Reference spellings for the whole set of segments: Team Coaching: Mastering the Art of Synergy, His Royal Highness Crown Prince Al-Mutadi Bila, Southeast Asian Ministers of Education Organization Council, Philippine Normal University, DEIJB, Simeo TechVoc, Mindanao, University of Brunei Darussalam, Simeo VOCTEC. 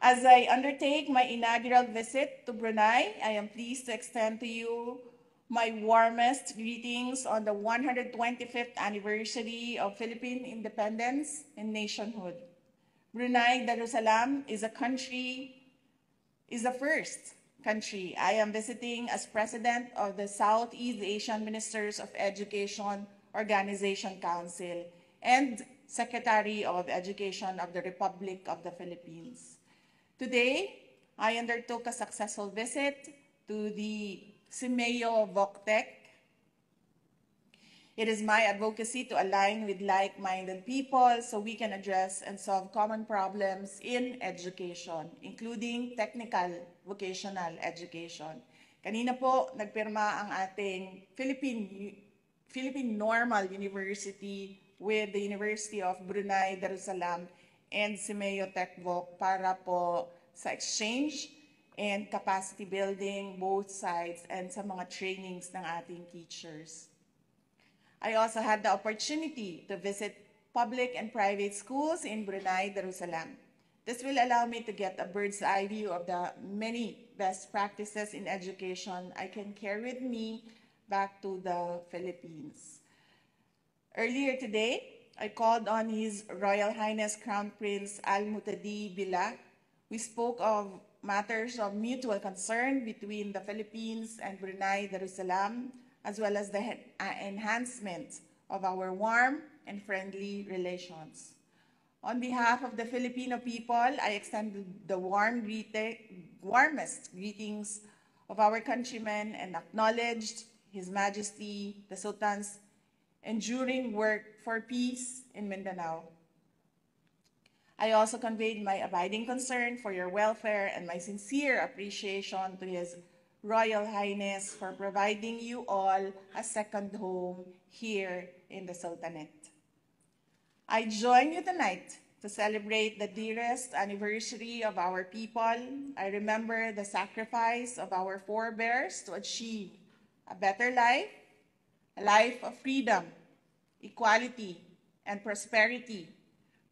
As I undertake my inaugural visit to Brunei, I am pleased to extend to you my warmest greetings on the 125th anniversary of Philippine independence and nationhood. Brunei Darussalam is the first country I am visiting as president of the Southeast Asian Ministers of Education Organization Council and Secretary of Education of the Republic of the Philippines. Today, I undertook a successful visit to the Simeo VOCTEC. It is my advocacy to align with like-minded people so we can address and solve common problems in education, including technical vocational education. Kanina po, nagpirma ang ating Philippine Normal University with the University of Brunei Darussalam and Simeo TechVoc para po sa exchange and capacity building both sides and sa mga trainings ng ating teachers. I also had the opportunity to visit public and private schools in Brunei Darussalam. This will allow me to get a bird's eye view of the many best practices in education I can carry with me back to the Philippines. Earlier today, I called on His Royal Highness Crown Prince Al-Mutadi Bila. We spoke of matters of mutual concern between the Philippines and Brunei Darussalam, as well as the enhancement of our warm and friendly relations. On behalf of the Filipino people, I extend the warmest greetings of our countrymen and acknowledged His Majesty the Sultan's enduring work for peace in Mindanao. I also conveyed my abiding concern for your welfare and my sincere appreciation to His Royal Highness for providing you all a second home here in the Sultanate. I join you tonight to celebrate the dearest anniversary of our people. I remember the sacrifice of our forebears to achieve a better life, a life of freedom, equality, and prosperity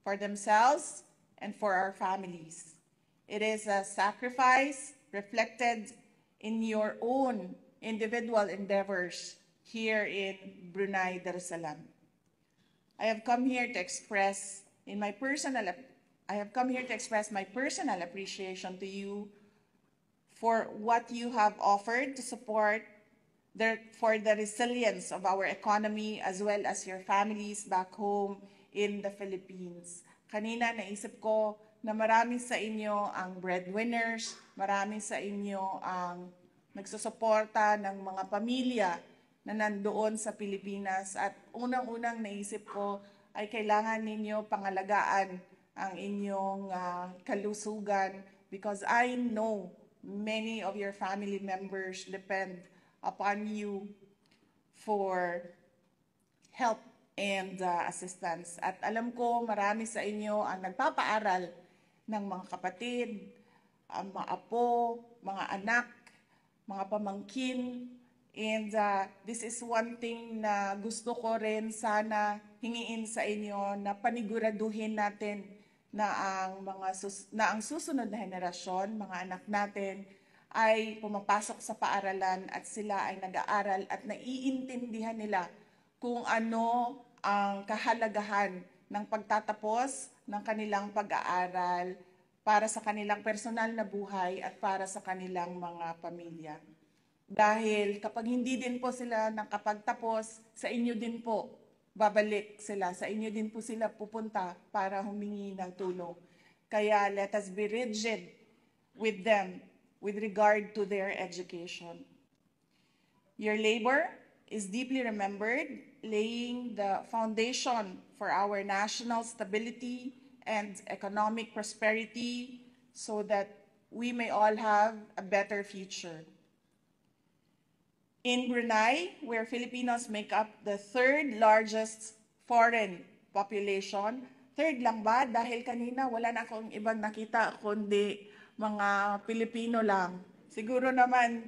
for themselves and for our families. It is a sacrifice reflected in your own individual endeavors here in Brunei Darussalam. I have come here to express my personal appreciation to you for what you have offered to support for the resilience of our economy as well as your families back home in the Philippines. Kanina naisip ko na marami sa inyo ang breadwinners, marami sa inyo ang nagsusuporta ng mga pamilya na nandoon sa Pilipinas at unang-unang naisip ko ay kailangan ninyo pangalagaan ang inyong kalusugan because I know many of your family members depend upon you for help and assistance. At alam ko marami sa inyo ang nagpapaaral ng mga kapatid, mga apo, mga anak, mga pamangkin. And this is one thing na gusto ko rin sana hingiin sa inyo na paniguraduhin natin na ang susunod na henerasyon, mga anak natin, ay pumapasok sa paaralan at sila ay nag-aaral at naiintindihan nila kung ano ang kahalagahan ng pagtatapos ng kanilang pag-aaral para sa kanilang personal na buhay at para sa kanilang mga pamilya. Dahil kapag hindi din po sila nakapagtapos, sa inyo din po babalik sila, sa inyo din po sila pupunta para humingi ng tulong. Kaya let us be rigid with them with regard to their education. Your labor is deeply remembered, laying the foundation for our national stability and economic prosperity so that we may all have a better future. In Brunei, where Filipinos make up the third largest foreign population, third lang ba? Dahil kanina wala na akong ibang nakita kundi mga Pilipino lang. Siguro naman,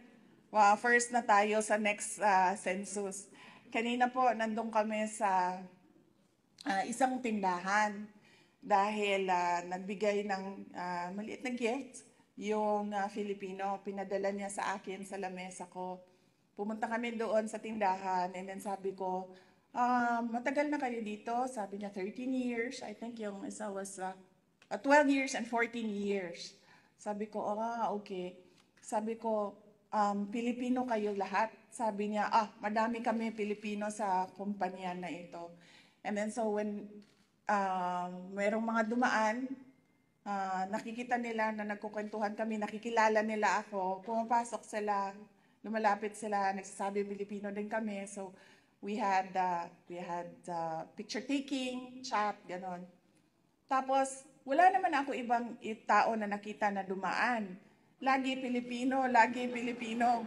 well, first na tayo sa next census. Kanina po, nandun kami sa isang tindahan dahil nagbigay ng maliit na gift yung Filipino. Pinadala niya sa akin sa lamesa ko. Pumunta kami doon sa tindahan and then sabi ko, matagal na kayo dito. Sabi niya, 13 years. I think yung isa was 12 years and 14 years. Sabi ko, okay. Sabi ko, Pilipino kayo lahat. Sabi niya, madami kami Pilipino sa kumpanya na ito. And then so when merong mga dumaan, nakikita nila na nagkukwentuhan kami, nakikilala nila ako, pumapasok sila, lumalapit sila, nagsasabi Pilipino din kami. So we had picture taking, chat, ganon. Tapos wala naman ako ibang tao na nakita na dumaan. Lagi Pilipino, lagi Pilipino.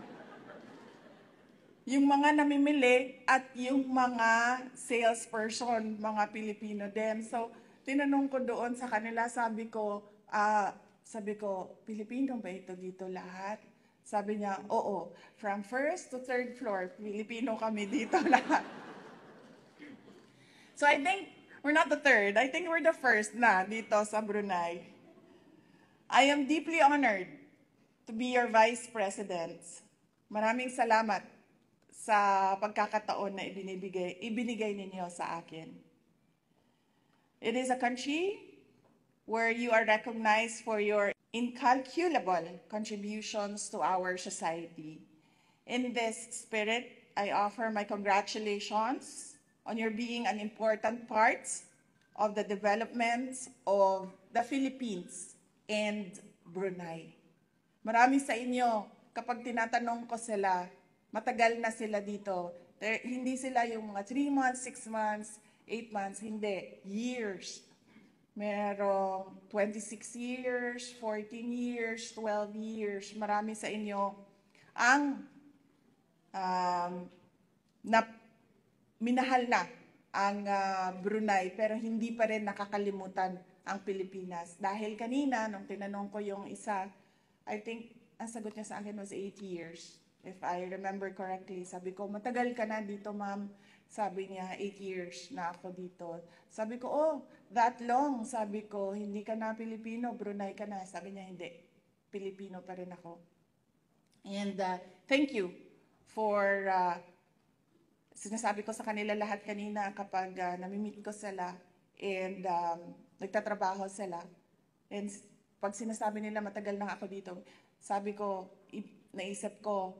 Yung mga namimili at yung mga salesperson, mga Pilipino din. So, tinanong ko doon sa kanila, sabi ko, Pilipino ba ito dito lahat? Sabi niya, oo, from first to third floor, Pilipino kami dito lahat. So, I think, we're not the third. I think we're the first na dito sa Brunei. I am deeply honored to be your Vice President. Maraming salamat sa pagkakataon na ibinigay ninyo sa akin. It is a country where you are recognized for your incalculable contributions to our society. In this spirit, I offer my congratulations on your being an important part of the development of the Philippines and Brunei. Marami sa inyo, kapag tinatanong ko sila, matagal na sila dito. Hindi sila yung mga 3 months, 6 months, 8 months, hindi. Years. Merong 26 years, 14 years, 12 years. Marami sa inyo ang minahal na ang Brunei pero hindi pa rin nakakalimutan ang Pilipinas. Dahil kanina, nung tinanong ko yung isa, I think ang sagot niya sa akin was 8 years. If I remember correctly, sabi ko, matagal ka na dito, ma'am. Sabi niya, 8 years na ako dito. Sabi ko, that long. Sabi ko, hindi ka na Pilipino, Brunei ka na. Sabi niya, hindi. Pilipino pa rin ako. And thank you for... Sinasabi ko sa kanila lahat kanina kapag nami-meet ko sila and nagtatrabaho sila. And pag sinasabi nila matagal na ako dito, sabi ko, naisip ko,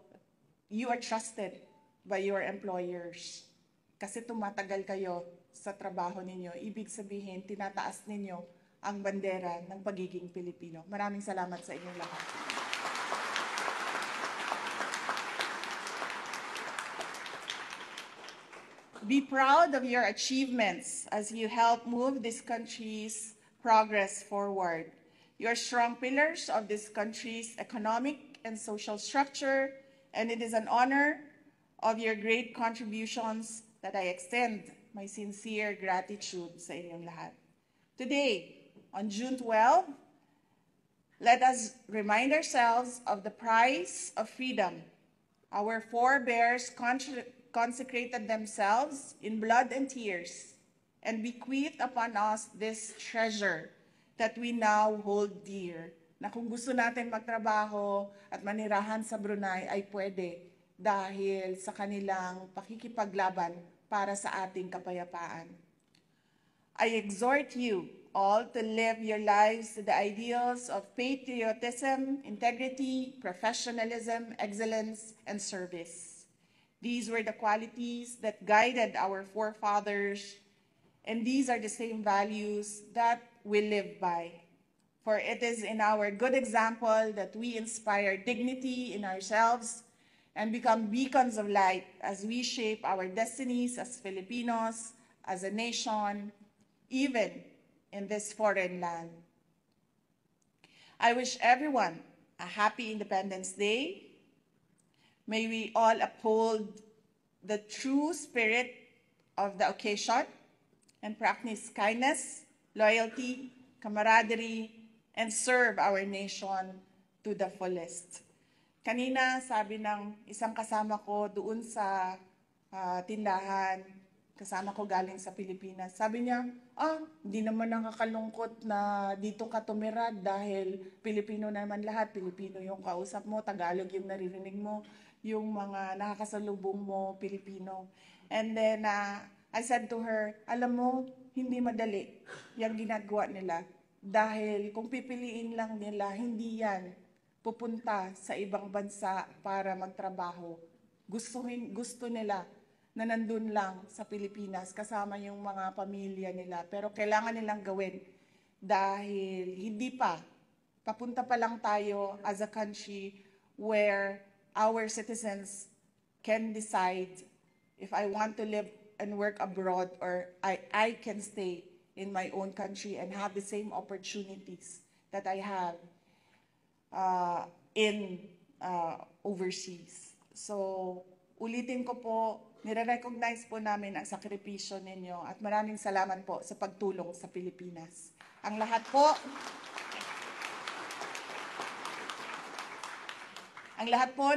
you are trusted by your employers. Kasi tumatagal kayo sa trabaho ninyo. Ibig sabihin, tinataas ninyo ang bandera ng pagiging Pilipino. Maraming salamat sa inyong lahat. Be proud of your achievements as you help move this country's progress forward. You are strong pillars of this country's economic and social structure, and it is an honor of your great contributions that I extend my sincere gratitude sa inyong lahat. Today, on June 12, let us remind ourselves of the price of freedom. Our forebears consecrated themselves in blood and tears and bequeathed upon us this treasure that we now hold dear. Na kung gusto natin magtrabaho at manirahan sa Brunei ay pwede dahil sa kanilang pakikipaglaban para sa ating kapayapaan. I exhort you all to live your lives to the ideals of patriotism, integrity, professionalism, excellence, and service. These were the qualities that guided our forefathers, and these are the same values that we live by. For it is in our good example that we inspire dignity in ourselves and become beacons of light as we shape our destinies as Filipinos, as a nation, even in this foreign land. I wish everyone a happy Independence Day. May we all uphold the true spirit of the occasion and practice kindness, loyalty, camaraderie, and serve our nation to the fullest. Kanina, sabi ng isang kasama ko doon sa tindahan, kasama ko galing sa Pilipinas. Sabi niya, hindi naman nakakalungkot na dito ka tumira dahil Pilipino naman lahat. Pilipino yung kausap mo, Tagalog yung naririnig mo, yung mga nakakasalubong mo, Pilipino. And then I said to her, alam mo, hindi madali yung ginagawa nila. Dahil kung pipiliin lang nila, hindi yan pupunta sa ibang bansa para magtrabaho. Gusto nila na nandun lang sa Pilipinas kasama yung mga pamilya nila. Pero kailangan nilang gawin dahil hindi pa. Papunta pa lang tayo as a country where our citizens can decide if I want to live and work abroad or I can stay in my own country and have the same opportunities that I have in overseas. So, ulitin ko po, nire-recognize po namin ang sakripisyo ninyo at maraming salamat po sa pagtulong sa Pilipinas. Ang lahat po,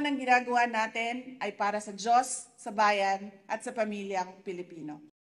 ng ginagawa natin ay para sa Diyos, sa bayan at sa pamilyang Pilipino.